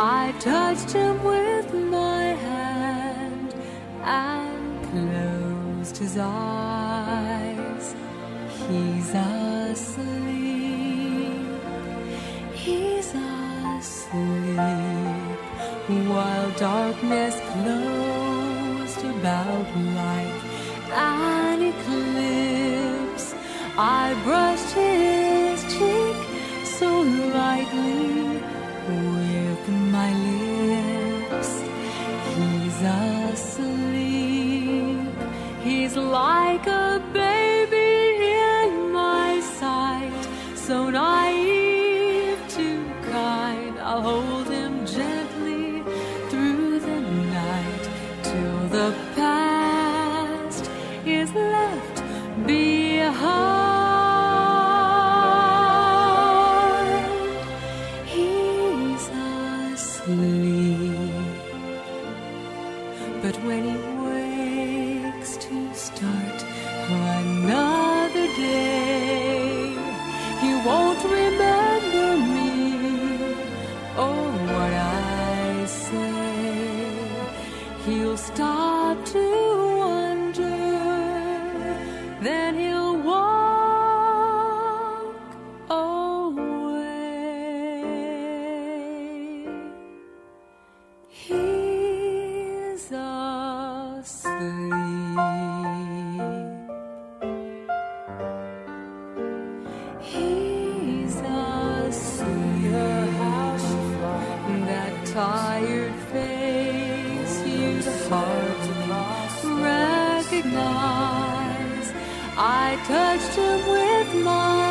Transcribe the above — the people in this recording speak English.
I touched him with my hand and closed his eyes. He's asleep, he's asleep, while darkness closed about like an eclipse. I brushed his cheek so lightly with my lips. He's asleep, he's like a baby in my sight, so naive, too kind. I'll hold him gently through the night till the past is left behind. But when he wakes to start another day, he won't remember me or what I say. He'll stop to wonder, then he'll walk away. He's asleep. He's asleep. Your house fire, that tired face you'd hardly recognize. I touched him with my